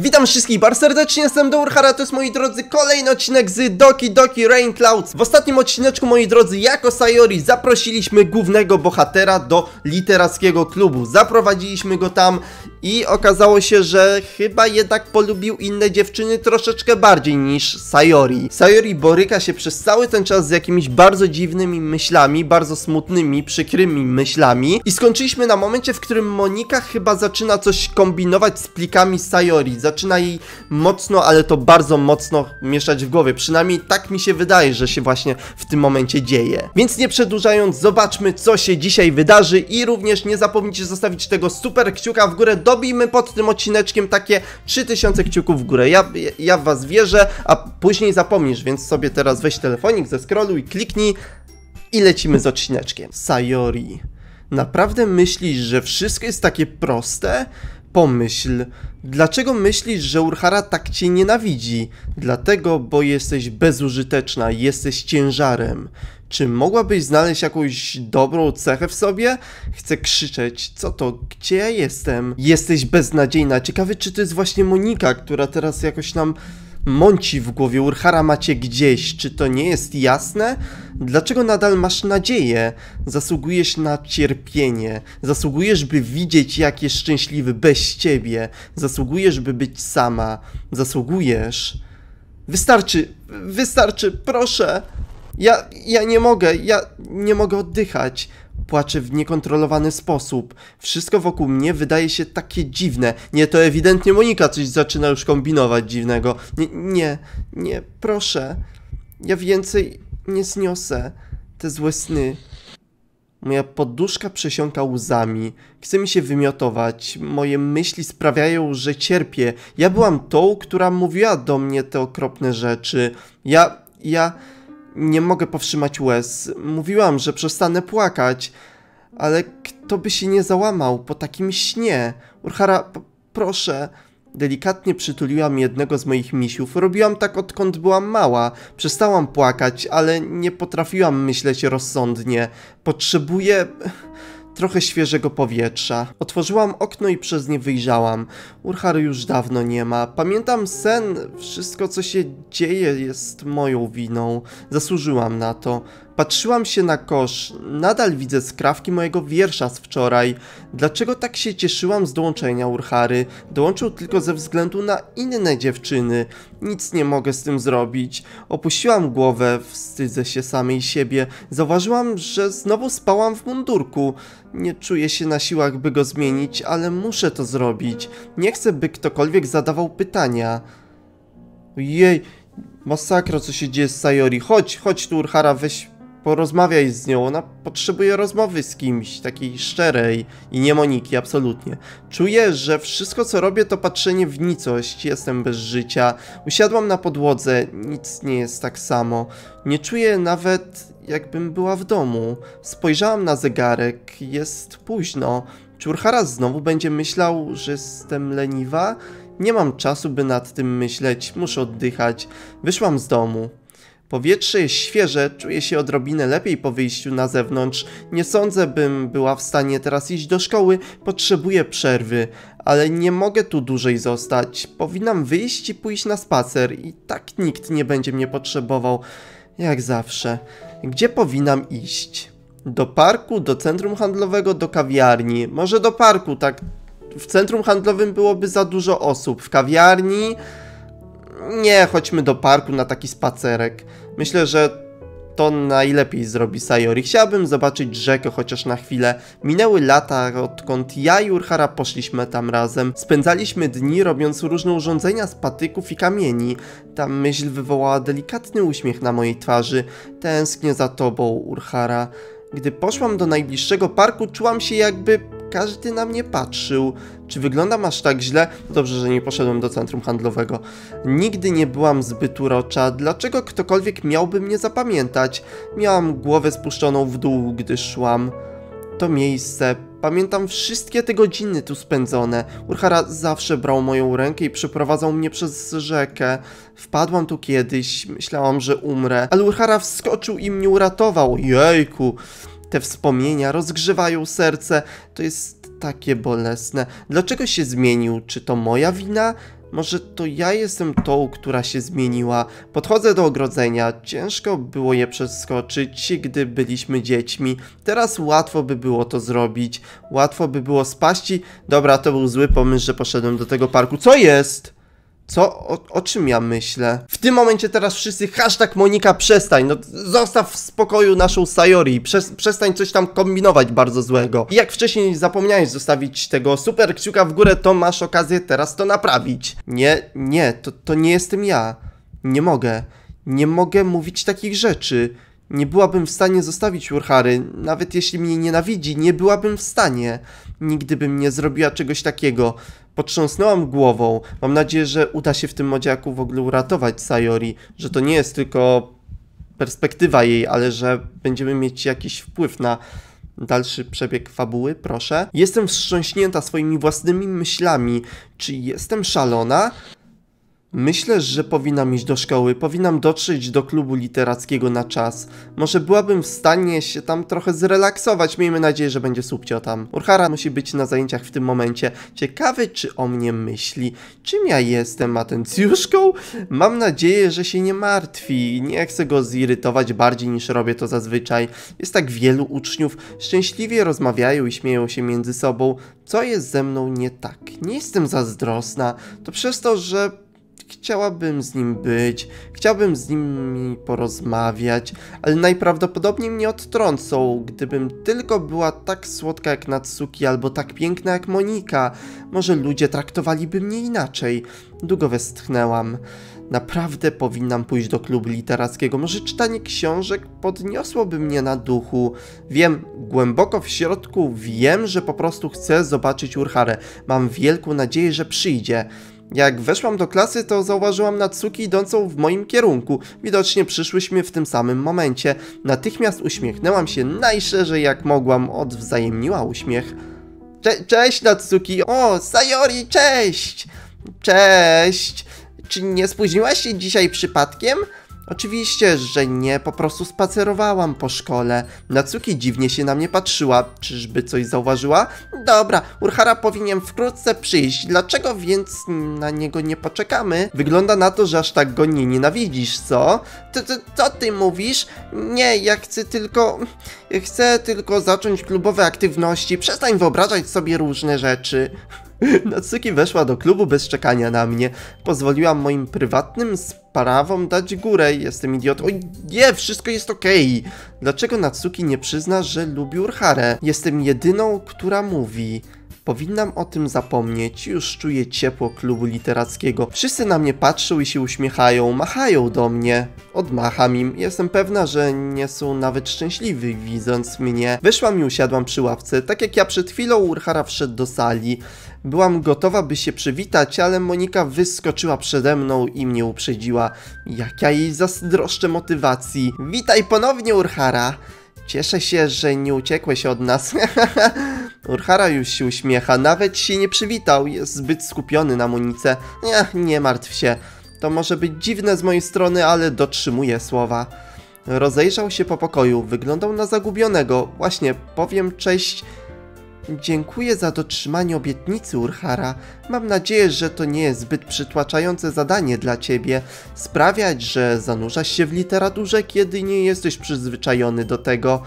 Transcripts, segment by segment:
Witam wszystkich bardzo serdecznie, jestem Urhara, to jest moi drodzy kolejny odcinek z Doki Doki Rain Clouds. W ostatnim odcineczku moi drodzy jako Sayori zaprosiliśmy głównego bohatera do literackiego klubu. Zaprowadziliśmy go tam i okazało się, że chyba jednak polubił inne dziewczyny troszeczkę bardziej niż Sayori. Sayori boryka się przez cały ten czas z jakimiś bardzo dziwnymi myślami, bardzo smutnymi, przykrymi myślami i skończyliśmy na momencie, w którym Monika chyba zaczyna coś kombinować z plikami Sayori. Zaczyna jej mocno, ale to bardzo mocno mieszać w głowie. Przynajmniej tak mi się wydaje, że się właśnie w tym momencie dzieje. Więc nie przedłużając, zobaczmy, co się dzisiaj wydarzy i również nie zapomnijcie zostawić tego super kciuka w górę. Dobijmy pod tym odcineczkiem takie 3000 kciuków w górę. Ja w was wierzę, a później zapomnisz, więc sobie teraz weź telefonik, zeskroluj, kliknij i lecimy z odcineczkiem. Sayori, naprawdę myślisz, że wszystko jest takie proste? Pomyśl, dlaczego myślisz, że Urhara tak cię nienawidzi? Dlatego, bo jesteś bezużyteczna, jesteś ciężarem. Czy mogłabyś znaleźć jakąś dobrą cechę w sobie? Chcę krzyczeć, co to, gdzie ja jestem? Jesteś beznadziejna, ciekawy czy to jest właśnie Monika, która teraz jakoś nam mąci w głowie. Urhara macie gdzieś, czy to nie jest jasne? Dlaczego nadal masz nadzieję? Zasługujesz na cierpienie. Zasługujesz, by widzieć, jak jest szczęśliwy bez ciebie. Zasługujesz, by być sama. Zasługujesz. Wystarczy, proszę. Ja nie mogę oddychać. Płaczę w niekontrolowany sposób. Wszystko wokół mnie wydaje się takie dziwne. Nie, to ewidentnie Monika coś zaczyna już kombinować dziwnego. Nie, proszę. Ja więcej nie zniosę. Te złe sny. Moja poduszka przesiąka łzami. Chce mi się wymiotować. Moje myśli sprawiają, że cierpię. Ja byłam tą, która mówiła do mnie te okropne rzeczy. Nie mogę powstrzymać łez. Mówiłam, że przestanę płakać. Ale kto by się nie załamał po takim śnie? Urhara, proszę. Delikatnie przytuliłam jednego z moich misiów. Robiłam tak, odkąd byłam mała. Przestałam płakać, ale nie potrafiłam myśleć rozsądnie. Potrzebuję trochę świeżego powietrza. Otworzyłam okno i przez nie wyjrzałam. Urhary już dawno nie ma. Pamiętam sen. Wszystko, co się dzieje, jest moją winą. Zasłużyłam na to. Patrzyłam się na kosz. Nadal widzę skrawki mojego wiersza z wczoraj. Dlaczego tak się cieszyłam z dołączenia Urhary? Dołączył tylko ze względu na inne dziewczyny. Nic nie mogę z tym zrobić. Opuściłam głowę. Wstydzę się samej siebie. Zauważyłam, że znowu spałam w mundurku. Nie czuję się na siłach, by go zmienić, ale muszę to zrobić. Nie chcę, by ktokolwiek zadawał pytania. Ojej, masakra, co się dzieje z Sayori. Chodź tu, Urhara, weź porozmawiaj z nią. Ona potrzebuje rozmowy z kimś, takiej szczerej i nie Moniki, absolutnie. Czuję, że wszystko, co robię, to patrzenie w nicość. Jestem bez życia. Usiadłam na podłodze. Nic nie jest tak samo. Nie czuję nawet, jakbym była w domu. Spojrzałam na zegarek. Jest późno. Czy Urhara znowu będzie myślał, że jestem leniwa? Nie mam czasu, by nad tym myśleć. Muszę oddychać. Wyszłam z domu. Powietrze jest świeże. Czuję się odrobinę lepiej po wyjściu na zewnątrz. Nie sądzę, bym była w stanie teraz iść do szkoły. Potrzebuję przerwy. Ale nie mogę tu dłużej zostać. Powinnam wyjść i pójść na spacer. I tak nikt nie będzie mnie potrzebował. Jak zawsze. Gdzie powinnam iść? Do parku, do centrum handlowego, do kawiarni. Może do parku, tak? W centrum handlowym byłoby za dużo osób. W kawiarni... Nie, chodźmy do parku na taki spacerek. Myślę, że to najlepiej zrobi Sayori. Chciałabym zobaczyć rzekę chociaż na chwilę. Minęły lata, odkąd ja i Urhara poszliśmy tam razem. Spędzaliśmy dni robiąc różne urządzenia z patyków i kamieni. Ta myśl wywołała delikatny uśmiech na mojej twarzy. Tęsknię za tobą, Urhara. Gdy poszłam do najbliższego parku, czułam się jakby każdy na mnie patrzył. Czy wyglądam aż tak źle? Dobrze, że nie poszedłem do centrum handlowego. Nigdy nie byłam zbyt urocza. Dlaczego ktokolwiek miałby mnie zapamiętać? Miałam głowę spuszczoną w dół, gdy szłam. To miejsce. Pamiętam wszystkie te godziny tu spędzone. Urhara zawsze brał moją rękę i przeprowadzał mnie przez rzekę. Wpadłam tu kiedyś. Myślałam, że umrę. Ale Urhara wskoczył i mnie uratował. Jejku. Te wspomnienia rozgrzewają serce. To jest takie bolesne. Dlaczego się zmienił? Czy to moja wina? Może to ja jestem tą, która się zmieniła. Podchodzę do ogrodzenia. Ciężko było je przeskoczyć, gdy byliśmy dziećmi. Teraz łatwo by było to zrobić. Łatwo by było spaść i... Dobra, to był zły pomysł, że poszedłem do tego parku. Co jest? Co? O czym ja myślę? W tym momencie teraz wszyscy hashtag Monika przestań, no zostaw w spokoju naszą Sayori, przestań coś tam kombinować bardzo złego. I jak wcześniej zapomniałeś zostawić tego super kciuka w górę, to masz okazję teraz to naprawić. Nie, to nie jestem ja. Nie mogę mówić takich rzeczy. Nie byłabym w stanie zostawić Urhary, nawet jeśli mnie nienawidzi, nie byłabym w stanie. Nigdy bym nie zrobiła czegoś takiego. Potrząsnęłam głową. Mam nadzieję, że uda się w tym modziaku w ogóle uratować Sayori, że to nie jest tylko perspektywa jej, ale że będziemy mieć jakiś wpływ na dalszy przebieg fabuły, proszę. Jestem wstrząśnięta swoimi własnymi myślami. Czy jestem szalona? Myślę, że powinnam iść do szkoły, powinnam dotrzeć do klubu literackiego na czas. Może byłabym w stanie się tam trochę zrelaksować, miejmy nadzieję, że będzie subcio tam. Urhara musi być na zajęciach w tym momencie. Ciekawy, czy o mnie myśli. Czym ja jestem, atencjuszką? Mam nadzieję, że się nie martwi. Nie chcę go zirytować bardziej niż robię to zazwyczaj. Jest tak wielu uczniów, szczęśliwie rozmawiają i śmieją się między sobą. Co jest ze mną nie tak? Nie jestem zazdrosna. To przez to, że... Chciałabym z nim być, chciałabym z nimi porozmawiać, ale najprawdopodobniej mnie odtrącą, gdybym tylko była tak słodka jak Natsuki albo tak piękna jak Monika. Może ludzie traktowaliby mnie inaczej. Długo westchnęłam. Naprawdę powinnam pójść do klubu literackiego. Może czytanie książek podniosłoby mnie na duchu. Wiem, głęboko w środku wiem, że po prostu chcę zobaczyć Urharę. Mam wielką nadzieję, że przyjdzie. Jak weszłam do klasy, to zauważyłam Natsuki idącą w moim kierunku. Widocznie przyszłyśmy w tym samym momencie. Natychmiast uśmiechnęłam się najszerzej jak mogłam, odwzajemniła uśmiech. Cześć Natsuki! O, Sayori, cześć! Cześć! Czy nie spóźniłaś się dzisiaj przypadkiem? Oczywiście, że nie, po prostu spacerowałam po szkole. Natsuki dziwnie się na mnie patrzyła. Czyżby coś zauważyła? Dobra, Urhara powinien wkrótce przyjść, dlaczego więc na niego nie poczekamy? Wygląda na to, że aż tak go nie nienawidzisz, co? Co ty mówisz? Nie, ja chcę tylko zacząć klubowe aktywności. Przestań wyobrażać sobie różne rzeczy. Natsuki weszła do klubu bez czekania na mnie. Pozwoliłam moim prywatnym sprawom dać górę. Jestem idiotą. Oj nie, wszystko jest okej. Dlaczego Natsuki nie przyzna, że lubi Urharę? Jestem jedyną, która mówi. Powinnam o tym zapomnieć. Już czuję ciepło klubu literackiego. Wszyscy na mnie patrzą i się uśmiechają. Machają do mnie. Odmacham im. Jestem pewna, że nie są nawet szczęśliwi, widząc mnie. Wyszłam i usiadłam przy ławce. Tak jak ja przed chwilą, Urhara wszedł do sali. Byłam gotowa, by się przywitać, ale Monika wyskoczyła przede mną i mnie uprzedziła. Jak ja jej zazdroszczę motywacji. Witaj ponownie, Urhara. Cieszę się, że nie uciekłeś od nas. Urhara już się uśmiecha, nawet się nie przywitał, jest zbyt skupiony na Monice. Nie martw się, to może być dziwne z mojej strony, ale dotrzymuję słowa. Rozejrzał się po pokoju, wyglądał na zagubionego. Właśnie, powiem cześć... Dziękuję za dotrzymanie obietnicy, Urhara. Mam nadzieję, że to nie jest zbyt przytłaczające zadanie dla ciebie. Sprawiać, że zanurzasz się w literaturze, kiedy nie jesteś przyzwyczajony do tego.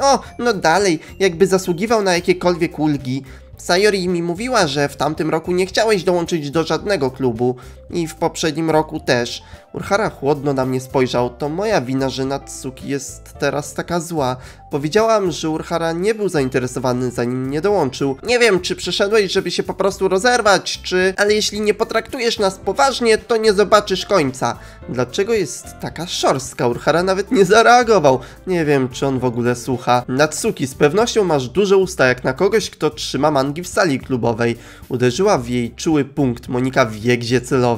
O, no dalej, jakby zasługiwał na jakiekolwiek ulgi. Sayori mi mówiła, że w tamtym roku nie chciałeś dołączyć do żadnego klubu. I w poprzednim roku też. Urhara chłodno na mnie spojrzał. To moja wina, że Natsuki jest teraz taka zła. Powiedziałam, że Urhara nie był zainteresowany, zanim nie dołączył. Nie wiem, czy przyszedłeś, żeby się po prostu rozerwać, czy... Ale jeśli nie potraktujesz nas poważnie, to nie zobaczysz końca. Dlaczego jest taka szorstka? Urhara nawet nie zareagował. Nie wiem, czy on w ogóle słucha. Natsuki, z pewnością masz duże usta, jak na kogoś, kto trzyma mangi w sali klubowej. Uderzyła w jej czuły punkt. Monika wie, gdzie celować.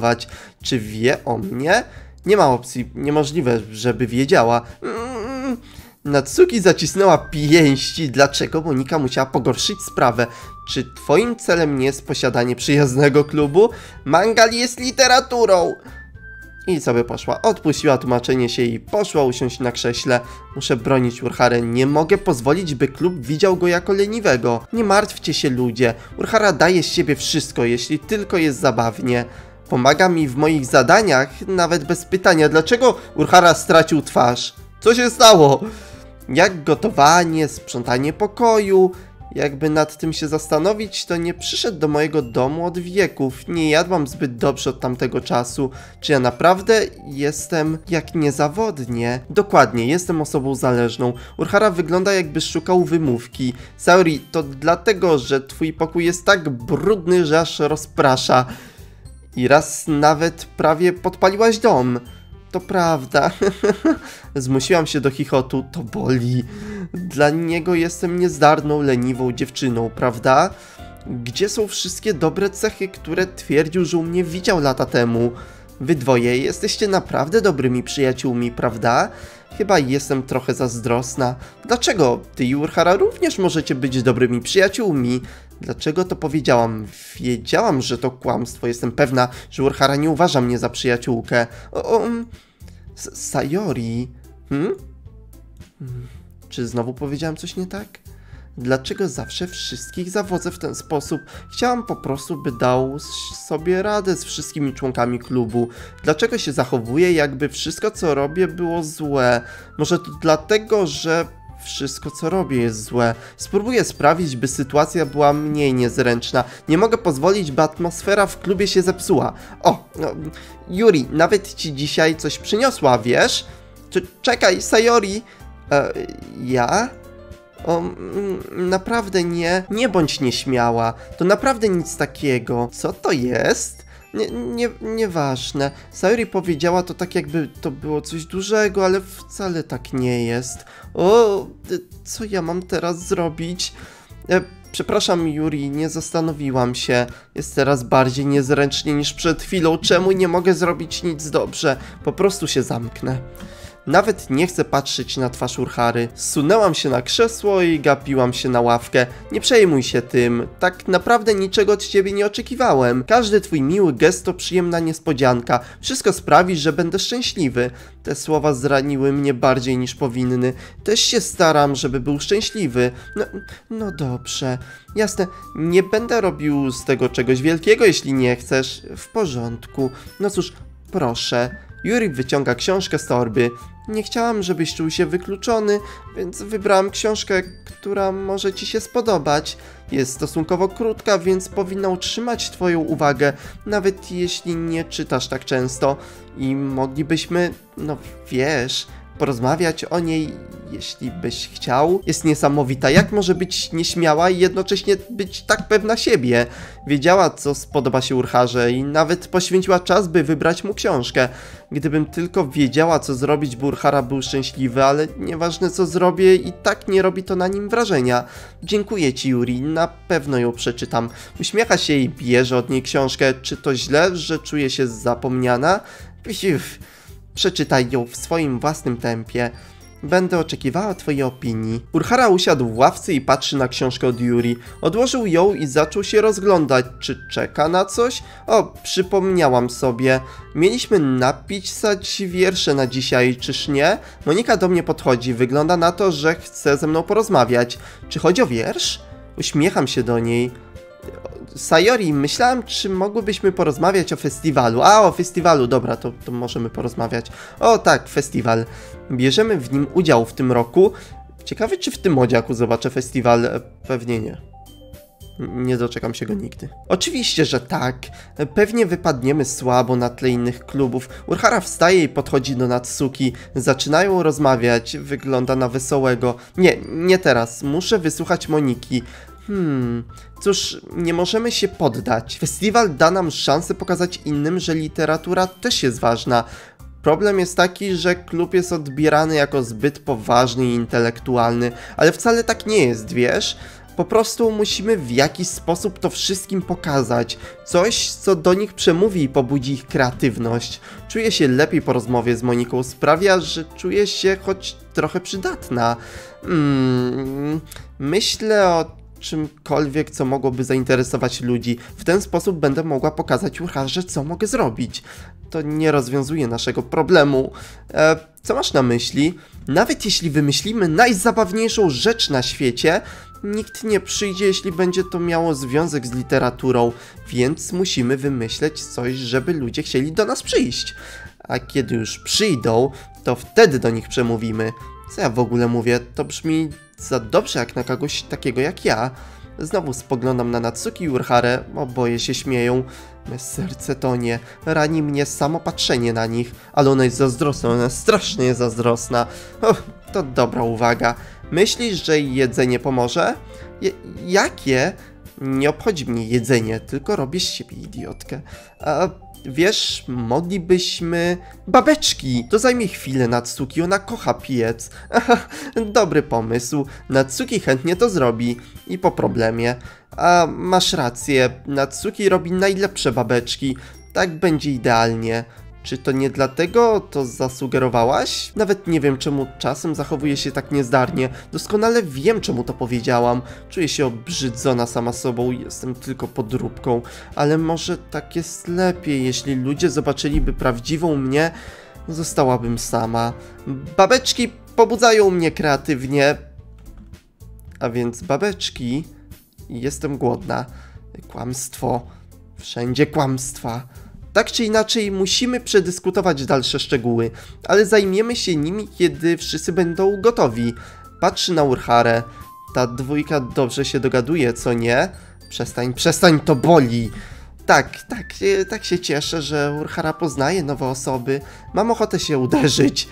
Czy wie o mnie? Nie ma opcji. Niemożliwe, żeby wiedziała. Natsuki zacisnęła pięści. Dlaczego Monika musiała pogorszyć sprawę? Czy twoim celem nie jest posiadanie przyjaznego klubu? Mangal jest literaturą! I sobie poszła. Odpuściła tłumaczenie się i poszła usiąść na krześle. Muszę bronić Urharę. Nie mogę pozwolić, by klub widział go jako leniwego. Nie martwcie się, ludzie. Urhara daje z siebie wszystko, jeśli tylko jest zabawnie. Pomaga mi w moich zadaniach, nawet bez pytania, dlaczego Urhara stracił twarz? Co się stało? Jak gotowanie, sprzątanie pokoju... Jakby nad tym się zastanowić, to nie przyszedł do mojego domu od wieków. Nie jadłam zbyt dobrze od tamtego czasu. Czy ja naprawdę jestem jak niezawodnie? Dokładnie, jestem osobą zależną. Urhara wygląda, jakby szukał wymówki. Sayori, to dlatego, że twój pokój jest tak brudny, że aż rozprasza. I raz nawet prawie podpaliłaś dom. To prawda. Zmusiłam się do chichotu. To boli. Dla niego jestem niezdarną, leniwą dziewczyną, prawda? Gdzie są wszystkie dobre cechy, które twierdził, że u mnie widział lata temu? Wy dwoje jesteście naprawdę dobrymi przyjaciółmi, prawda? Chyba jestem trochę zazdrosna. Dlaczego? Ty i Urhara również możecie być dobrymi przyjaciółmi. Dlaczego to powiedziałam? Wiedziałam, że to kłamstwo. Jestem pewna, że Urhara nie uważa mnie za przyjaciółkę. Sayori? Czy znowu powiedziałam coś nie tak? Dlaczego zawsze wszystkich zawodzę w ten sposób? Chciałam po prostu, by dał sobie radę z wszystkimi członkami klubu. Dlaczego się zachowuję, jakby wszystko, co robię, było złe? Może to dlatego, że wszystko, co robię, jest złe. Spróbuję sprawić, by sytuacja była mniej niezręczna. Nie mogę pozwolić, by atmosfera w klubie się zepsuła. Yuri, nawet ci dzisiaj coś przyniosła, wiesz? Czekaj, Sayori! Ja? Naprawdę nie. Nie bądź nieśmiała. To naprawdę nic takiego. Co to jest? Nieważne. Sayori powiedziała to tak, jakby to było coś dużego, ale wcale tak nie jest. Co ja mam teraz zrobić? Przepraszam, Yuri, nie zastanowiłam się. Jest teraz bardziej niezręcznie niż przed chwilą. Czemu nie mogę zrobić nic dobrze? Po prostu się zamknę. Nawet nie chcę patrzeć na twarz Urhary. Zsunęłam się na krzesło i gapiłam się na ławkę. Nie przejmuj się tym. Tak naprawdę niczego od ciebie nie oczekiwałem. Każdy twój miły gest to przyjemna niespodzianka. Wszystko sprawi, że będę szczęśliwy. Te słowa zraniły mnie bardziej niż powinny. Też się staram, żeby był szczęśliwy. No dobrze. Jasne, nie będę robił z tego czegoś wielkiego, jeśli nie chcesz. W porządku. No cóż, proszę. Yuri wyciąga książkę z torby. Nie chciałam, żebyś czuł się wykluczony, więc wybrałam książkę, która może ci się spodobać. Jest stosunkowo krótka, więc powinna utrzymać twoją uwagę, nawet jeśli nie czytasz tak często. I moglibyśmy, porozmawiać o niej, jeśli byś chciał. Jest niesamowita. Jak może być nieśmiała i jednocześnie być tak pewna siebie? Wiedziała, co spodoba się Urharze i nawet poświęciła czas, by wybrać mu książkę. Gdybym tylko wiedziała, co zrobić, by Urhara był szczęśliwy, ale nieważne, co zrobię, i tak nie robi to na nim wrażenia. Dziękuję ci, Yuri, na pewno ją przeczytam. Uśmiecha się i bierze od niej książkę. Czy to źle, że czuje się zapomniana? Przeczytaj ją w swoim własnym tempie. Będę oczekiwała twojej opinii. Urhara usiadł w ławce i patrzy na książkę od Yuri. Odłożył ją i zaczął się rozglądać. Czy czeka na coś? Przypomniałam sobie. Mieliśmy napisać wiersze na dzisiaj, czyż nie? Monika do mnie podchodzi. Wygląda na to, że chce ze mną porozmawiać. Czy chodzi o wiersz? Uśmiecham się do niej. Sayori, myślałam, czy mogłybyśmy porozmawiać o festiwalu. O festiwalu, dobra, to możemy porozmawiać. Tak, festiwal. Bierzemy w nim udział w tym roku. Ciekawe, czy w tym odziaku zobaczę festiwal. Pewnie nie. Nie doczekam się go nigdy. Oczywiście, że tak. Pewnie wypadniemy słabo na tle innych klubów. Urhara wstaje i podchodzi do Natsuki. Zaczynają rozmawiać. Wygląda na wesołego. Nie teraz. Muszę wysłuchać Moniki. Cóż, nie możemy się poddać. Festiwal da nam szansę pokazać innym, że literatura też jest ważna. Problem jest taki, że klub jest odbierany jako zbyt poważny i intelektualny, ale wcale tak nie jest, wiesz? Po prostu musimy w jakiś sposób to wszystkim pokazać. Coś, co do nich przemówi i pobudzi ich kreatywność. Czuję się lepiej po rozmowie z Moniką. Sprawia, że czuję się choć trochę przydatna. Myślę o czymkolwiek, co mogłoby zainteresować ludzi. W ten sposób będę mogła pokazać Urharze, co mogę zrobić. To nie rozwiązuje naszego problemu. Co masz na myśli? Nawet jeśli wymyślimy najzabawniejszą rzecz na świecie, nikt nie przyjdzie, jeśli będzie to miało związek z literaturą, więc musimy wymyśleć coś, żeby ludzie chcieli do nas przyjść. A kiedy już przyjdą, to wtedy do nich przemówimy. Co ja w ogóle mówię? To brzmi za dobrze jak na kogoś takiego jak ja. Znowu spoglądam na Natsuki i Urharę, oboje się śmieją. Me serce tonie, rani mnie samo patrzenie na nich, ale ona jest zazdrosna, ona strasznie jest zazdrosna. Och, to dobra uwaga. Myślisz, że jedzenie pomoże? Jakie? Nie obchodzi mnie jedzenie, tylko robię z siebie idiotkę. A wiesz, moglibyśmy... Babeczki! To zajmie chwilę Natsuki, ona kocha piec. Aha, dobry pomysł. Natsuki chętnie to zrobi. I po problemie. A masz rację, Natsuki robi najlepsze babeczki. Tak będzie idealnie. Czy to nie dlatego to zasugerowałaś? Nawet nie wiem, czemu czasem zachowuję się tak niezdarnie. Doskonale wiem, czemu to powiedziałam. Czuję się obrzydzona sama sobą, jestem tylko podróbką. Ale może tak jest lepiej, jeśli ludzie zobaczyliby prawdziwą mnie, zostałabym sama. Babeczki pobudzają mnie kreatywnie. A więc babeczki... Jestem głodna. Kłamstwo. Wszędzie kłamstwa. Tak czy inaczej musimy przedyskutować dalsze szczegóły, ale zajmiemy się nimi, kiedy wszyscy będą gotowi. Patrzy na Urharę. Ta dwójka dobrze się dogaduje, co nie? Przestań, to boli! Tak się cieszę, że Urhara poznaje nowe osoby. Mam ochotę się uderzyć.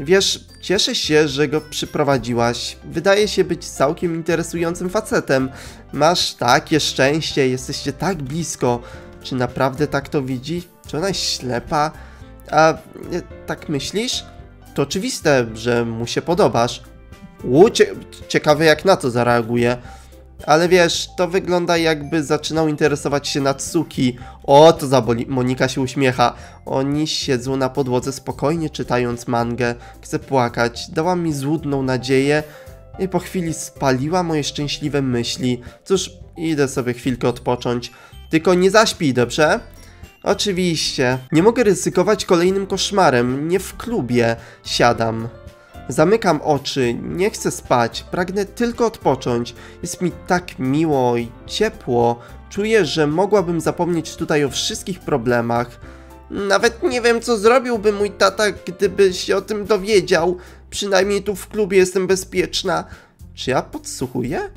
Wiesz, cieszę się, że go przyprowadziłaś. Wydaje się być całkiem interesującym facetem. Masz takie szczęście, jesteście tak blisko. Czy naprawdę tak to widzi? Czy ona jest ślepa? A tak myślisz? To oczywiste, że mu się podobasz. Ciekawe jak na to zareaguje. Ale wiesz, to wygląda jakby zaczynał interesować się Natsuki. O, to zaboli. Monika się uśmiecha. Oni siedzą na podłodze spokojnie czytając mangę. Chcę płakać. Dała mi złudną nadzieję i po chwili spaliła moje szczęśliwe myśli. Cóż, idę sobie chwilkę odpocząć. Tylko nie zaśpij, dobrze? Oczywiście. Nie mogę ryzykować kolejnym koszmarem. Nie w klubie. Siadam. Zamykam oczy, nie chcę spać, pragnę tylko odpocząć. Jest mi tak miło i ciepło. Czuję, że mogłabym zapomnieć tutaj o wszystkich problemach. Nawet nie wiem, co zrobiłby mój tata, gdyby się o tym dowiedział. Przynajmniej tu w klubie jestem bezpieczna. Czy ja podsłuchuję?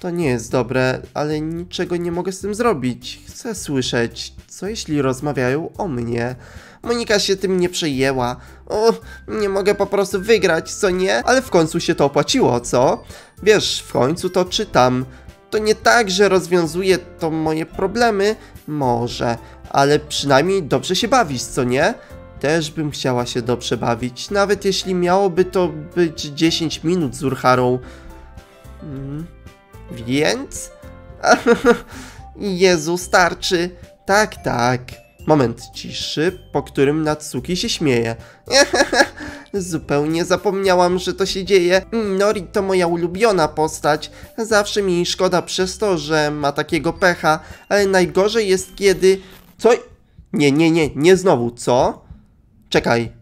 To nie jest dobre, ale niczego nie mogę z tym zrobić. Chcę słyszeć, co jeśli rozmawiają o mnie. Monika się tym nie przejęła. O, nie mogę po prostu wygrać, co nie? Ale w końcu się to opłaciło, co? Wiesz, w końcu to czytam. To nie tak, że rozwiązuje to moje problemy. Może, ale przynajmniej dobrze się bawisz, co nie? Też bym chciała się dobrze bawić, nawet jeśli miałoby to być 10 minut z Urharą. Więc? Jezu, starczy. Tak. Moment ciszy, po którym Natsuki się śmieje. Zupełnie zapomniałam, że to się dzieje. Nori to moja ulubiona postać. Zawsze mi jej szkoda przez to, że ma takiego pecha. Ale najgorzej jest, kiedy... Co? Nie znowu, co? Czekaj.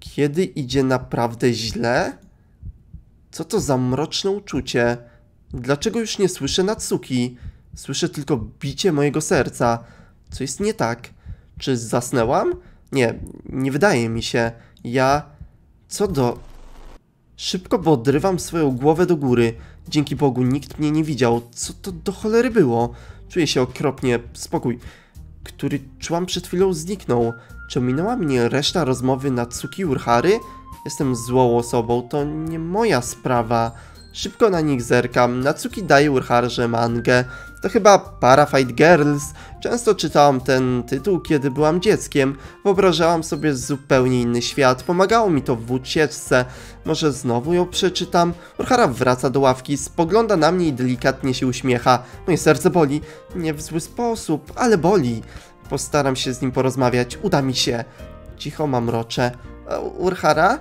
Kiedy idzie naprawdę źle? Co to za mroczne uczucie? Dlaczego już nie słyszę Natsuki? Słyszę tylko bicie mojego serca. Co jest nie tak? Czy zasnęłam? Nie wydaje mi się. Szybko, bo odrywam swoją głowę do góry. Dzięki Bogu nikt mnie nie widział. Co to do cholery było? Czuję się okropnie. Spokój, który czułam przed chwilą, zniknął. Czy minęła mnie reszta rozmowy Natsuki Urhary? Jestem złą osobą. To nie moja sprawa. Szybko na nich zerkam. Natsuki daje Urharze mangę. To chyba Parafight Girls. Często czytałam ten tytuł, kiedy byłam dzieckiem. Wyobrażałam sobie zupełnie inny świat. Pomagało mi to w ucieczce. Może znowu ją przeczytam? Urhara wraca do ławki, spogląda na mnie i delikatnie się uśmiecha. Moje serce boli. Nie w zły sposób, ale boli. Postaram się z nim porozmawiać. Uda mi się. Cicho mamroczę. Urhara?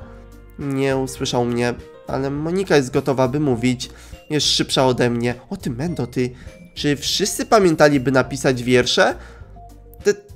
Nie usłyszał mnie. Ale Monika jest gotowa, by mówić. Jest szybsza ode mnie. O ty, Mendo, ty. Czy wszyscy pamiętaliby napisać wiersze?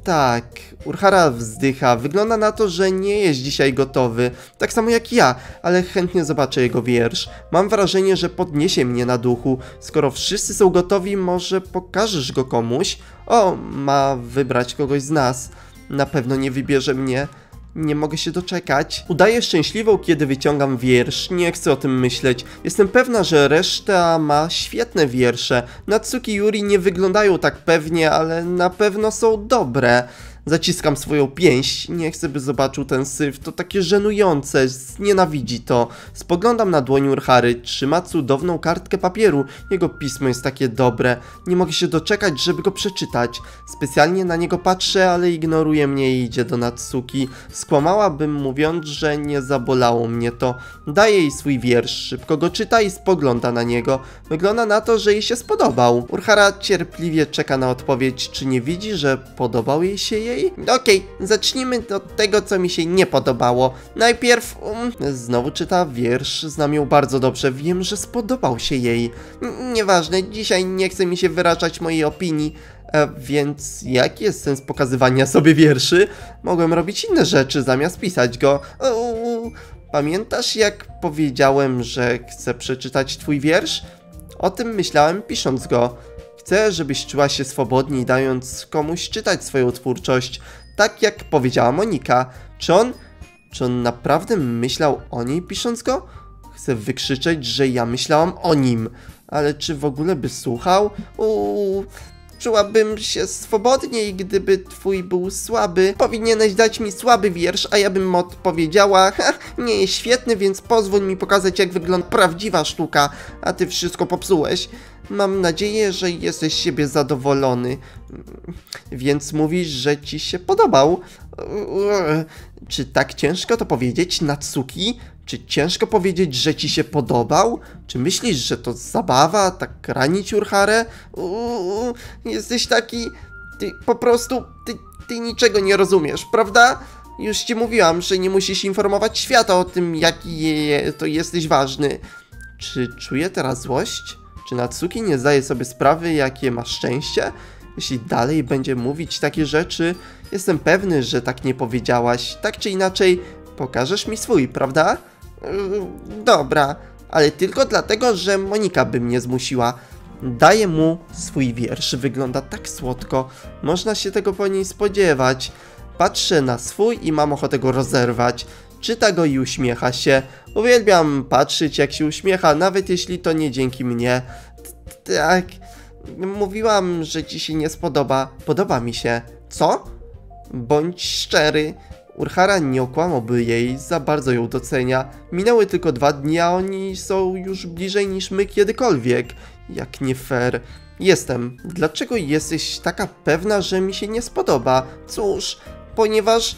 Tak, Urhara wzdycha. Wygląda na to, że nie jest dzisiaj gotowy. Tak samo jak ja, ale chętnie zobaczę jego wiersz. Mam wrażenie, że podniesie mnie na duchu. Skoro wszyscy są gotowi, może pokażesz go komuś? O, ma wybrać kogoś z nas. Na pewno nie wybierze mnie. Nie mogę się doczekać. Udaję szczęśliwą, kiedy wyciągam wiersz. Nie chcę o tym myśleć. Jestem pewna, że reszta ma świetne wiersze. Natsuki i Yuri nie wyglądają tak pewnie, ale na pewno są dobre. Zaciskam swoją pięść. Nie chcę, by zobaczył ten syf. To takie żenujące. Znienawidzi to. Spoglądam na dłoń Urhary. Trzyma cudowną kartkę papieru. Jego pismo jest takie dobre. Nie mogę się doczekać, żeby go przeczytać. Specjalnie na niego patrzę, ale ignoruje mnie i idzie do Natsuki. Skłamałabym, mówiąc, że nie zabolało mnie to. Daję jej swój wiersz. Szybko go czyta i spogląda na niego. Wygląda na to, że jej się spodobał. Urhara cierpliwie czeka na odpowiedź. Czy nie widzi, że podobał jej się jej? Okej, zacznijmy od tego, co mi się nie podobało. Najpierw... Znowu czyta wiersz, znam ją bardzo dobrze, wiem, że spodobał się jej. Nieważne, dzisiaj nie chce mi się wyrażać mojej opinii. Więc jaki jest sens pokazywania sobie wierszy? Mogłem robić inne rzeczy, zamiast pisać go. Pamiętasz, jak powiedziałem, że chcę przeczytać twój wiersz? O tym myślałem, pisząc go. Chcę, żebyś czuła się swobodniej, dając komuś czytać swoją twórczość, tak jak powiedziała Monika. Czy on naprawdę myślał o niej, pisząc go? Chcę wykrzyczeć, że ja myślałam o nim, ale czy w ogóle by słuchał? Czułabym się swobodniej, gdyby twój był słaby. Powinieneś dać mi słaby wiersz, a ja bym odpowiedziała: ha, nie jest świetny, więc pozwól mi pokazać, jak wygląda prawdziwa sztuka, a ty wszystko popsułeś. Mam nadzieję, że jesteś z siebie zadowolony. Więc mówisz, że ci się podobał? Czy tak ciężko to powiedzieć, Natsuki? Czy ciężko powiedzieć, że ci się podobał? Czy myślisz, że to zabawa, tak ranić Urharę? Jesteś taki... Ty po prostu... Ty niczego nie rozumiesz, prawda? Już ci mówiłam, że nie musisz informować świata o tym, jaki to jesteś ważny. Czy czuję teraz złość? Czy Natsuki nie zdaje sobie sprawy, jakie ma szczęście? Jeśli dalej będzie mówić takie rzeczy, jestem pewny, że tak nie powiedziałaś. Tak czy inaczej, pokażesz mi swój, prawda? Dobra, ale tylko dlatego, że Monika by mnie zmusiła. Daję mu swój wiersz, wygląda tak słodko. Można się tego po niej spodziewać. Patrzę na swój i mam ochotę go rozerwać. Czyta go i uśmiecha się. Uwielbiam patrzeć, jak się uśmiecha, nawet jeśli to nie dzięki mnie. Tak, mówiłam, że ci się nie spodoba. Podoba mi się. Co? Bądź szczery. Urhara nie okłamałby jej, za bardzo ją docenia. Minęły tylko 2 dni, a oni są już bliżej niż my kiedykolwiek. Jak nie fair. Jestem. Dlaczego jesteś taka pewna, że mi się nie spodoba? Cóż, ponieważ...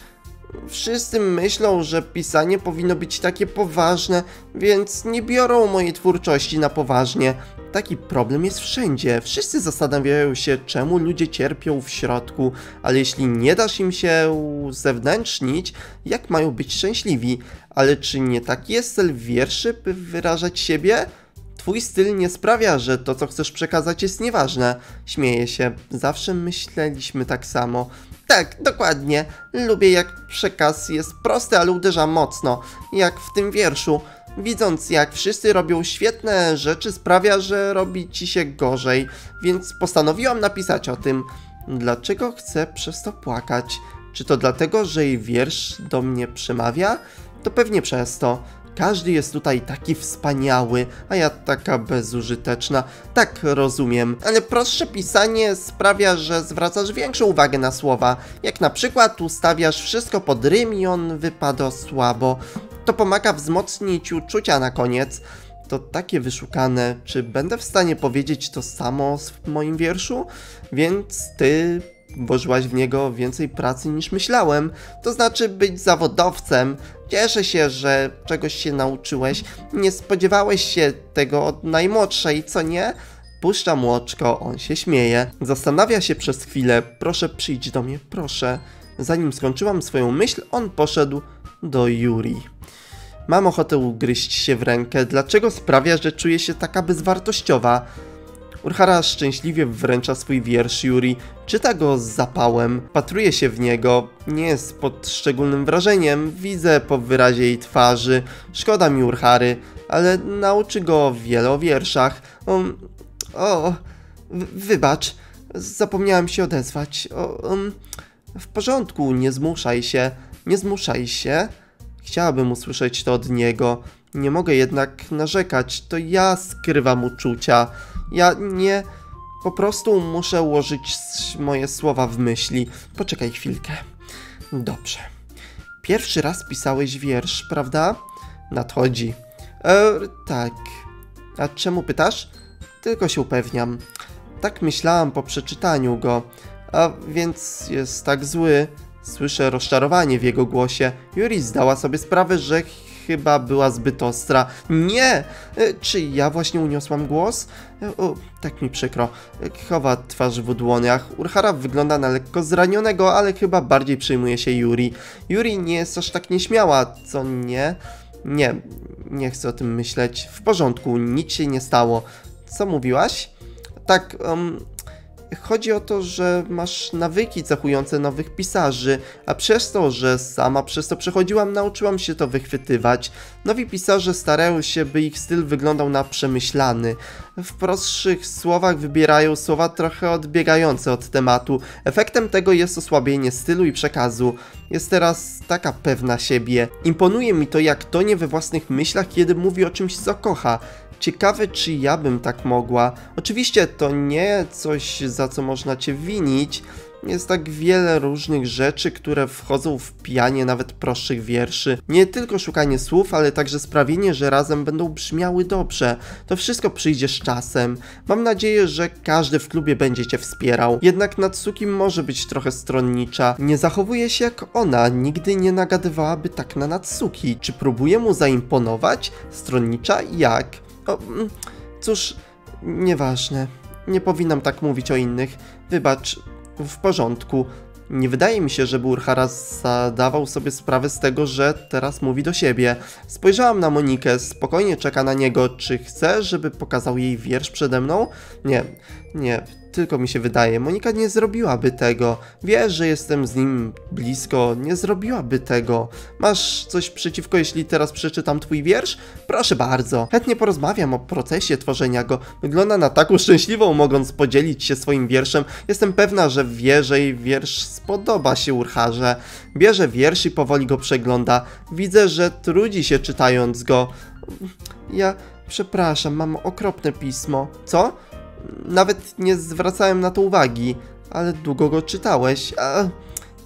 Wszyscy myślą, że pisanie powinno być takie poważne, więc nie biorą mojej twórczości na poważnie. Taki problem jest wszędzie. Wszyscy zastanawiają się, czemu ludzie cierpią w środku, ale jeśli nie dasz im się uzewnętrznić, jak mają być szczęśliwi? Ale czy nie tak jest cel wierszy, by wyrażać siebie? Twój styl nie sprawia, że to, co chcesz przekazać, jest nieważne. Śmieję się. Zawsze myśleliśmy tak samo. Tak, dokładnie. Lubię, jak przekaz jest prosty, ale uderza mocno. Jak w tym wierszu. Widząc, jak wszyscy robią świetne rzeczy, sprawia, że robi ci się gorzej. Więc postanowiłam napisać o tym. Dlaczego chcę przez to płakać? Czy to dlatego, że jej wiersz do mnie przemawia? To pewnie przez to. Każdy jest tutaj taki wspaniały, a ja taka bezużyteczna. Tak, rozumiem. Ale prostsze pisanie sprawia, że zwracasz większą uwagę na słowa. Jak na przykład ustawiasz wszystko pod rym i on wypada słabo. To pomaga wzmocnić uczucia na koniec. To takie wyszukane. Czy będę w stanie powiedzieć to samo w moim wierszu? Więc ty... Włożyłaś w niego więcej pracy niż myślałem. To znaczy być zawodowcem. Cieszę się, że czegoś się nauczyłeś. Nie spodziewałeś się tego od najmłodszej, co nie? Puszczam łoczko, on się śmieje. Zastanawia się przez chwilę. Proszę, przyjdź do mnie, proszę. Zanim skończyłam swoją myśl, on poszedł do Yuri. Mam ochotę ugryźć się w rękę. Dlaczego sprawia, że czuję się taka bezwartościowa? Urhara szczęśliwie wręcza swój wiersz Yuri, czyta go z zapałem, patruje się w niego, nie jest pod szczególnym wrażeniem, widzę po wyrazie jej twarzy, szkoda mi Urhary, ale nauczy go wiele o wierszach. Wybacz, zapomniałem się odezwać. W porządku, nie zmuszaj się, nie zmuszaj się. Chciałabym usłyszeć to od niego. Nie mogę jednak narzekać, to ja skrywam uczucia. Ja nie... Po prostu muszę ułożyć moje słowa w myśli. Poczekaj chwilkę. Dobrze. Pierwszy raz pisałeś wiersz, prawda? Nadchodzi. Tak. A czemu pytasz? Tylko się upewniam. Tak myślałam po przeczytaniu go. A więc jest tak zły. Słyszę rozczarowanie w jego głosie. Yuri zdała sobie sprawę, że chyba była zbyt ostra. Nie! Czy ja właśnie uniosłam głos? Tak mi przykro. Chowa twarz w dłoniach. Urhara wygląda na lekko zranionego, ale chyba bardziej przejmuje się Yuri. Yuri nie jest aż tak nieśmiała, co nie? Nie chcę o tym myśleć. W porządku, nic się nie stało. Co mówiłaś? Tak, chodzi o to, że masz nawyki cechujące nowych pisarzy, a przez to, że sama przez to przechodziłam, nauczyłam się to wychwytywać. Nowi pisarze starają się, by ich styl wyglądał na przemyślany. W prostszych słowach wybierają słowa trochę odbiegające od tematu. Efektem tego jest osłabienie stylu i przekazu. Jest teraz taka pewna siebie. Imponuje mi to, jak tonie we własnych myślach, kiedy mówi o czymś, co kocha. Ciekawe, czy ja bym tak mogła. Oczywiście to nie coś, za co można cię winić. Jest tak wiele różnych rzeczy, które wchodzą w pijanie nawet prostszych wierszy. Nie tylko szukanie słów, ale także sprawienie, że razem będą brzmiały dobrze. To wszystko przyjdzie z czasem. Mam nadzieję, że każdy w klubie będzie cię wspierał. Jednak Natsuki może być trochę stronnicza. Nie zachowuje się jak ona, nigdy nie nagadywałaby tak na Natsuki. Czy próbuje mu zaimponować? Stronnicza? Jak? Cóż, nieważne. Nie powinnam tak mówić o innych. Wybacz. W porządku. Nie wydaje mi się, żeby Urhara zdawał sobie sprawę z tego, że teraz mówi do siebie. Spojrzałam na Monikę, spokojnie czeka na niego. Czy chce, żeby pokazał jej wiersz przede mną? Nie, tylko mi się wydaje. Monika nie zrobiłaby tego. Wie, że jestem z nim blisko. Nie zrobiłaby tego. Masz coś przeciwko, jeśli teraz przeczytam twój wiersz? Proszę bardzo. Chętnie porozmawiam o procesie tworzenia go. Wygląda na taką szczęśliwą, mogąc podzielić się swoim wierszem. Jestem pewna, że wie, że jej wiersz spodoba się Urharze. Bierze wiersz i powoli go przegląda. Widzę, że trudzi się czytając go. Ja... Przepraszam, mam okropne pismo. Co? Nawet nie zwracałem na to uwagi, ale długo go czytałeś.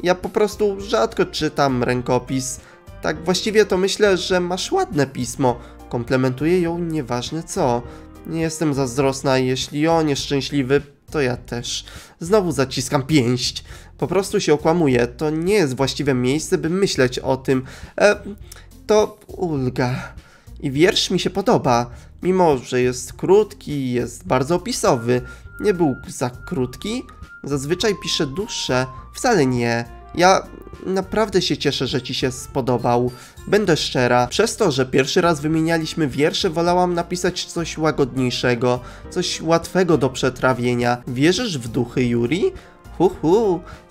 Ja po prostu rzadko czytam rękopis. Tak właściwie to myślę, że masz ładne pismo. Komplementuję ją nieważne co. Nie jestem zazdrosna, jeśli on jest szczęśliwy, to ja też. Znowu zaciskam pięść. Po prostu się okłamuję. To nie jest właściwe miejsce, by myśleć o tym. To ulga. I wiersz mi się podoba. Mimo, że jest krótki, jest bardzo opisowy. Nie był za krótki? Zazwyczaj piszę dłuższe. Wcale nie. Ja naprawdę się cieszę, że ci się spodobał. Będę szczera. Przez to, że pierwszy raz wymienialiśmy wiersze, wolałam napisać coś łagodniejszego. Coś łatwego do przetrawienia. Wierzysz w duchy, Yuri?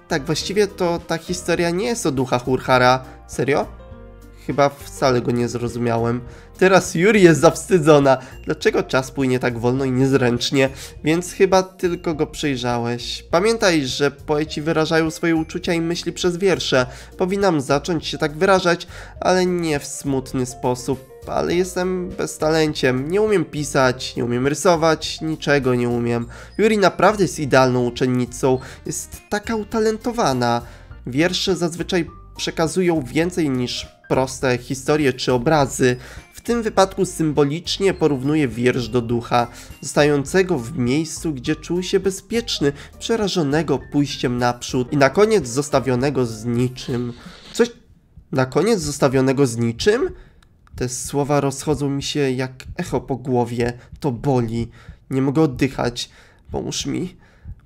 Tak właściwie to ta historia nie jest o duchach Urhara. Serio? Chyba wcale go nie zrozumiałem. Teraz Yuri jest zawstydzona. Dlaczego czas płynie tak wolno i niezręcznie? Więc chyba tylko go przejrzałeś. Pamiętaj, że poeci wyrażają swoje uczucia i myśli przez wiersze. Powinnam zacząć się tak wyrażać, ale nie w smutny sposób. Ale jestem beztalenciem. Nie umiem pisać, nie umiem rysować, niczego nie umiem. Yuri naprawdę jest idealną uczennicą. Jest taka utalentowana. Wiersze zazwyczaj przekazują więcej niż proste historie czy obrazy. W tym wypadku symbolicznie porównuje wiersz do ducha, zostającego w miejscu, gdzie czuł się bezpieczny, przerażonego pójściem naprzód i na koniec zostawionego z niczym. Coś... Na koniec zostawionego z niczym? Te słowa rozchodzą mi się jak echo po głowie. To boli. Nie mogę oddychać. Pomóż mi.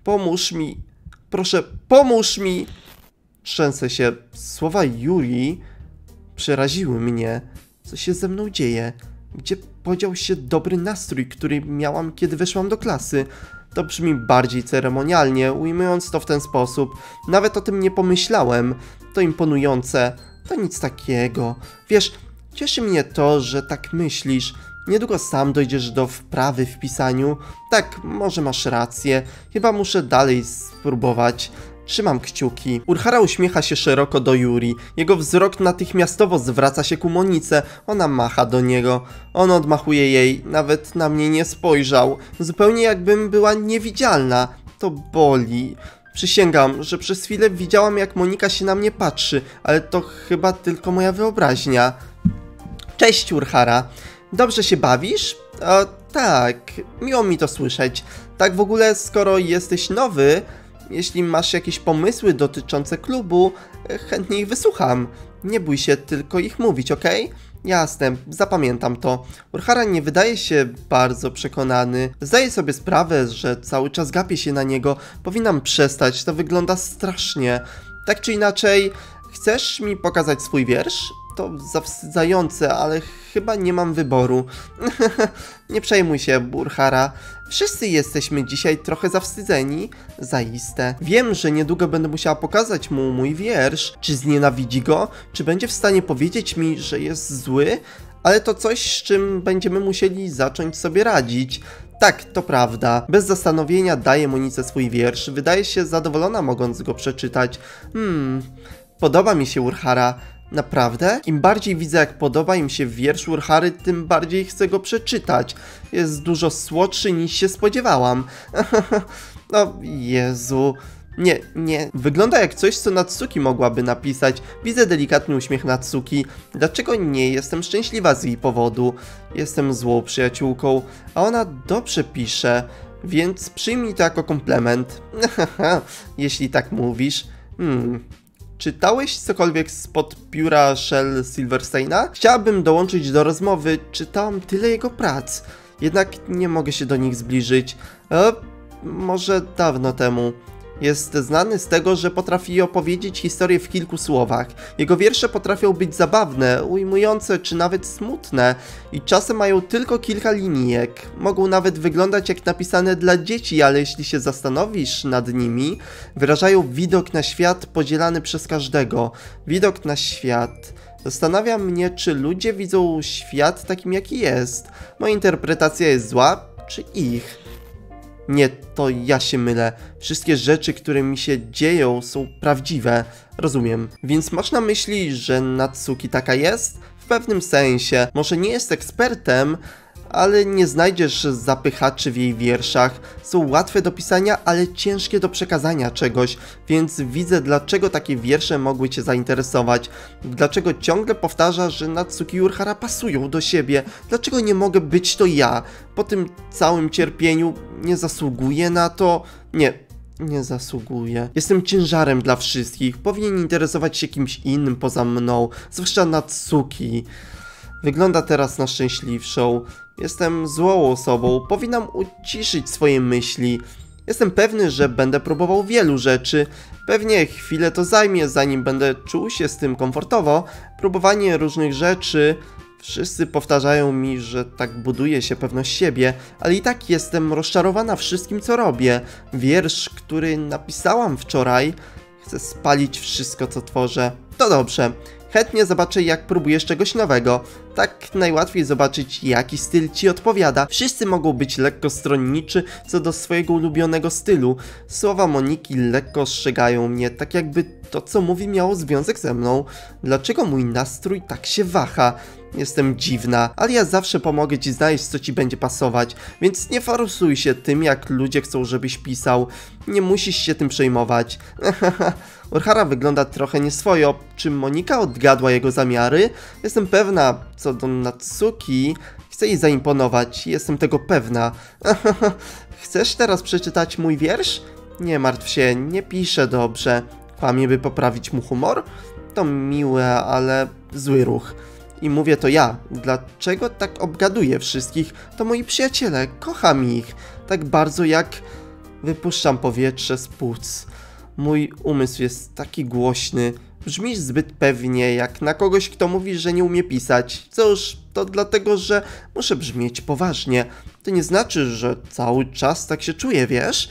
Pomóż mi. Proszę, pomóż mi! Trzęsę się. Słowa Yuri przeraziły mnie. Co się ze mną dzieje? Gdzie podział się dobry nastrój, który miałam, kiedy weszłam do klasy. To brzmi bardziej ceremonialnie, ujmując to w ten sposób. Nawet o tym nie pomyślałem. To imponujące. To nic takiego. Wiesz, cieszy mnie to, że tak myślisz. Niedługo sam dojdziesz do wprawy w pisaniu. Tak, może masz rację. Chyba muszę dalej spróbować. Trzymam kciuki. Urhara uśmiecha się szeroko do Yuri. Jego wzrok natychmiastowo zwraca się ku Monice. Ona macha do niego. On odmachuje jej. Nawet na mnie nie spojrzał. Zupełnie jakbym była niewidzialna. To boli. Przysięgam, że przez chwilę widziałam, jak Monika się na mnie patrzy. Ale to chyba tylko moja wyobraźnia. Cześć, Urhara. Dobrze się bawisz? Tak. Miło mi to słyszeć. Tak w ogóle, skoro jesteś nowy... Jeśli masz jakieś pomysły dotyczące klubu, chętnie ich wysłucham. Nie bój się tylko ich mówić, okej? Jasne, zapamiętam to. Urhara nie wydaje się bardzo przekonany. Zdaję sobie sprawę, że cały czas gapię się na niego. Powinnam przestać, to wygląda strasznie. Tak czy inaczej, chcesz mi pokazać swój wiersz? To zawstydzające, ale chyba nie mam wyboru. Nie przejmuj się, Urhara. Wszyscy jesteśmy dzisiaj trochę zawstydzeni. Zaiste. Wiem, że niedługo będę musiała pokazać mu mój wiersz. Czy znienawidzi go? Czy będzie w stanie powiedzieć mi, że jest zły? Ale to coś, z czym będziemy musieli zacząć sobie radzić. Tak, to prawda. Bez zastanowienia daje Monice swój wiersz. Wydaje się zadowolona, mogąc go przeczytać. Podoba mi się, Urhara. Naprawdę? Im bardziej widzę, jak podoba im się wiersz Urhary, tym bardziej chcę go przeczytać. Jest dużo słodszy, niż się spodziewałam. No, Jezu. Nie. Wygląda jak coś, co Natsuki mogłaby napisać. Widzę delikatny uśmiech Natsuki. Dlaczego nie jestem szczęśliwa z jej powodu? Jestem złą przyjaciółką, a ona dobrze pisze, więc przyjmij to jako komplement. Jeśli tak mówisz. Czytałeś cokolwiek spod pióra Shell Silversteina? Chciałabym dołączyć do rozmowy, czytałam tyle jego prac, jednak nie mogę się do nich zbliżyć. Może dawno temu. Jest znany z tego, że potrafi opowiedzieć historię w kilku słowach. Jego wiersze potrafią być zabawne, ujmujące czy nawet smutne i czasem mają tylko kilka linijek. Mogą nawet wyglądać jak napisane dla dzieci, ale jeśli się zastanowisz nad nimi, wyrażają widok na świat podzielany przez każdego. Widok na świat... Zastanawia mnie, czy ludzie widzą świat takim, jaki jest. Moja interpretacja jest zła, czy ich? Nie, to ja się mylę. Wszystkie rzeczy, które mi się dzieją, są prawdziwe. Rozumiem. Więc masz na myśli, że Natsuki taka jest? W pewnym sensie. Może nie jest ekspertem, ale nie znajdziesz zapychaczy w jej wierszach. Są łatwe do pisania, ale ciężkie do przekazania czegoś, więc widzę, dlaczego takie wiersze mogły cię zainteresować. Dlaczego ciągle powtarza, że Natsuki i Urhara pasują do siebie. Dlaczego nie mogę być to ja? Po tym całym cierpieniu nie zasługuję na to... Nie zasługuję. Jestem ciężarem dla wszystkich. Powinien interesować się kimś innym poza mną. Zwłaszcza Natsuki. Wygląda teraz na szczęśliwszą. Jestem złą osobą, powinnam uciszyć swoje myśli. Jestem pewny, że będę próbował wielu rzeczy. Pewnie chwilę to zajmie, zanim będę czuł się z tym komfortowo. Próbowanie różnych rzeczy... Wszyscy powtarzają mi, że tak buduje się pewność siebie, ale i tak jestem rozczarowana wszystkim, co robię. Wiersz, który napisałam wczoraj... Chcę spalić wszystko, co tworzę. To dobrze. Chętnie zobaczę, jak próbujesz czegoś nowego. Tak najłatwiej zobaczyć, jaki styl ci odpowiada. Wszyscy mogą być lekko stronniczy co do swojego ulubionego stylu. Słowa Moniki lekko ostrzegają mnie, tak jakby to, co mówi, miało związek ze mną. Dlaczego mój nastrój tak się waha? Jestem dziwna, ale ja zawsze pomogę ci znaleźć, co ci będzie pasować, więc nie forsuj się tym, jak ludzie chcą, żebyś pisał. Nie musisz się tym przejmować. Urhara wygląda trochę nieswojo. Czy Monika odgadła jego zamiary? Jestem pewna, co do Natsuki, chcę jej zaimponować. Jestem tego pewna. Chcesz teraz przeczytać mój wiersz? Nie martw się, nie piszę dobrze. Kłamie, by poprawić mu humor? To miłe, ale zły ruch. I mówię to ja. Dlaczego tak obgaduję wszystkich? To moi przyjaciele, kocham ich. Tak bardzo jak... Wypuszczam powietrze z płuc. Mój umysł jest taki głośny. Brzmisz zbyt pewnie, jak na kogoś, kto mówi, że nie umie pisać. Cóż, to dlatego, że muszę brzmieć poważnie. To nie znaczy, że cały czas tak się czuję, wiesz?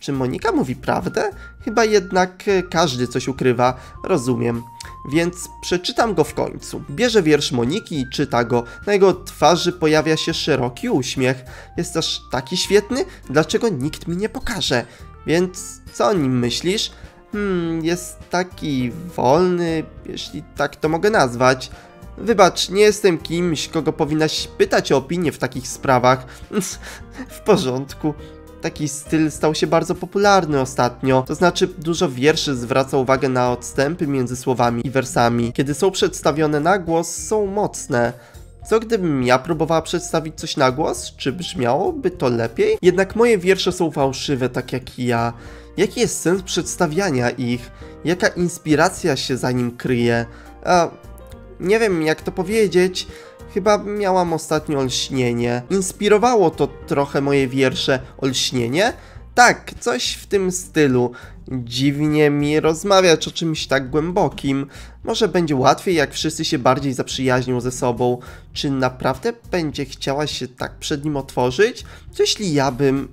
Czy Monika mówi prawdę? Chyba jednak każdy coś ukrywa, rozumiem. Więc przeczytam go w końcu. Bierze wiersz Moniki i czyta go. Na jego twarzy pojawia się szeroki uśmiech. Jest aż taki świetny? Dlaczego nikt mi nie pokaże? Więc co o nim myślisz? Jest taki wolny, jeśli tak to mogę nazwać. Wybacz, nie jestem kimś, kogo powinnaś pytać o opinię w takich sprawach. W porządku. Taki styl stał się bardzo popularny ostatnio, to znaczy dużo wierszy zwraca uwagę na odstępy między słowami i wersami. Kiedy są przedstawione na głos, są mocne. Co gdybym ja próbowała przedstawić coś na głos? Czy brzmiałoby to lepiej? Jednak moje wiersze są fałszywe, tak jak ja. Jaki jest sens przedstawiania ich? Jaka inspiracja się za nim kryje? Nie wiem, jak to powiedzieć. Chyba miałam ostatnio olśnienie. Inspirowało to trochę moje wiersze. Olśnienie? Tak, coś w tym stylu. Dziwnie mi rozmawiać o czymś tak głębokim. Może będzie łatwiej, jak wszyscy się bardziej zaprzyjaźnią ze sobą. Czy naprawdę będzie chciała się tak przed nim otworzyć? Co jeśli ja bym...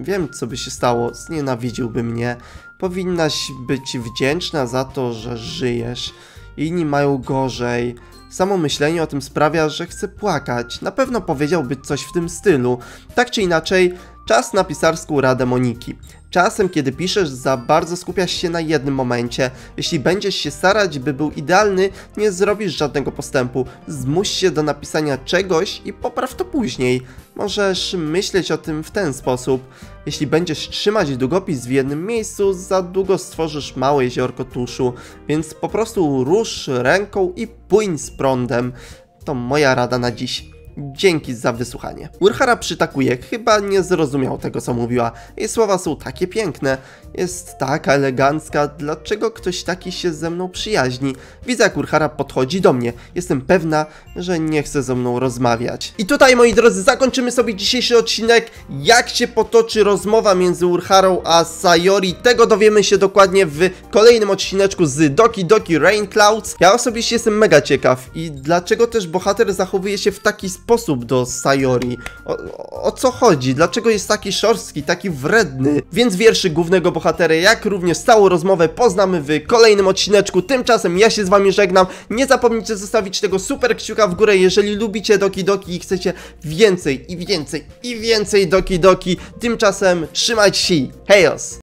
Wiem, co by się stało. Znienawidziłby mnie. Powinnaś być wdzięczna za to, że żyjesz. Inni mają gorzej. Samo myślenie o tym sprawia, że chcę płakać. Na pewno powiedziałby coś w tym stylu. Tak czy inaczej, czas na pisarską radę Moniki. Czasem, kiedy piszesz, za bardzo skupiasz się na jednym momencie. Jeśli będziesz się starać, by był idealny, nie zrobisz żadnego postępu. Zmuś się do napisania czegoś i popraw to później. Możesz myśleć o tym w ten sposób. Jeśli będziesz trzymać długopis w jednym miejscu, za długo stworzysz małe jeziorko tuszu. Więc po prostu rusz ręką i płyń z prądem. To moja rada na dziś. Dzięki za wysłuchanie. Urhara przytakuje, chyba nie zrozumiał tego, co mówiła. Jej słowa są takie piękne. Jest taka elegancka. Dlaczego ktoś taki się ze mną przyjaźni? Widzę, jak Urhara podchodzi do mnie. Jestem pewna, że nie chce ze mną rozmawiać. I tutaj, moi drodzy, zakończymy sobie dzisiejszy odcinek. Jak się potoczy rozmowa między Urharą a Sayori? Tego dowiemy się dokładnie w kolejnym odcineczku z Doki Doki Rain Clouds. Ja osobiście jestem mega ciekaw. I dlaczego też bohater zachowuje się w taki sposób do Sayori? O co chodzi? Dlaczego jest taki szorstki, taki wredny? Więc wierszy głównego bohatera, jak również całą rozmowę poznamy w kolejnym odcineczku. Tymczasem ja się z wami żegnam. Nie zapomnijcie zostawić tego super kciuka w górę, jeżeli lubicie Doki Doki i chcecie więcej i więcej i więcej Doki Doki. Tymczasem trzymajcie się. Hejos!